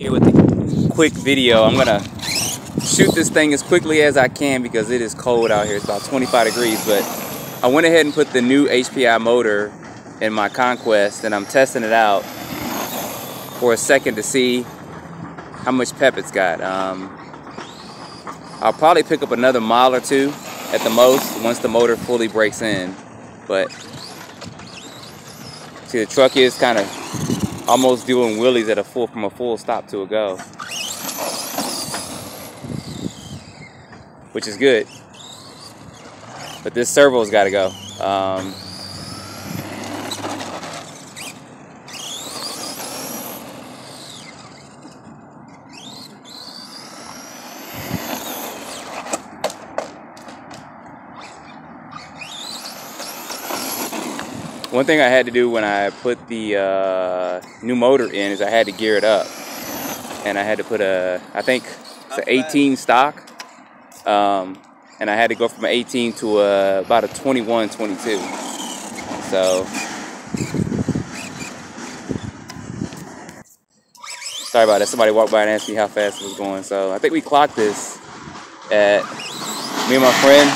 Here with a quick video. I'm gonna shoot this thing as quickly as I can because it is cold out here. It's about 25 degrees, but I went ahead and put the new HPI motor in my Conquest and I'm testing it out for a second to see how much pep it's got. I'll probably pick up another mile or two at the most once the motor fully breaks in. But see, the truck is kind of almost doing wheelies at from a full stop to a go, which is good. But this servo's got to go. One thing I had to do when I put the new motor in is I had to gear it up. And I had to put I think it's an 18 stock. And I had to go from an 18 to about a 21, 22. So, sorry about that. Somebody walked by and asked me how fast it was going. So I think we clocked this at, me and my friend,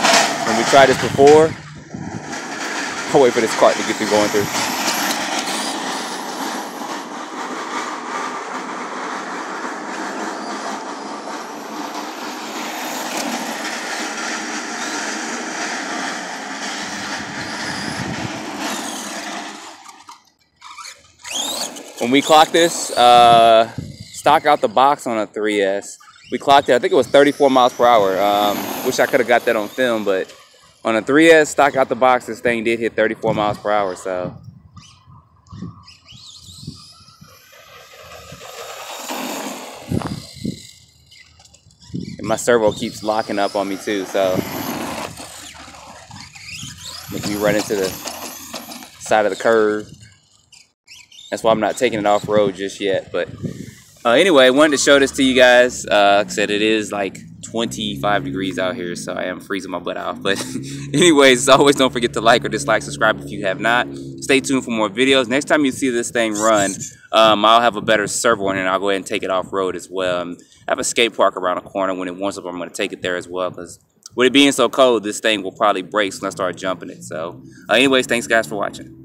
when we tried this before. I'll wait for this cart to get through going through. When we clocked this, stock out the box on a 3S, we clocked it, I think it was 34 miles per hour. Wish I could have got that on film, but on a 3S, stock out the box, this thing did hit 34 miles per hour, so. And my servo keeps locking up on me too, so. Make me run into the side of the curve. That's why I'm not taking it off-road just yet, but. Anyway, I wanted to show this to you guys. Like I said, it is like 25 degrees out here, so I am freezing my butt off. But anyways, as always, don't forget to like or dislike, subscribe if you have not. Stay tuned for more videos. Next time you see this thing run, I'll have a better servo in it, and I'll go ahead and take it off-road as well. I have a skate park around the corner. When it warms up, I'm going to take it there as well, because with it being so cold, this thing will probably break when I start jumping it. So anyways, thanks guys for watching.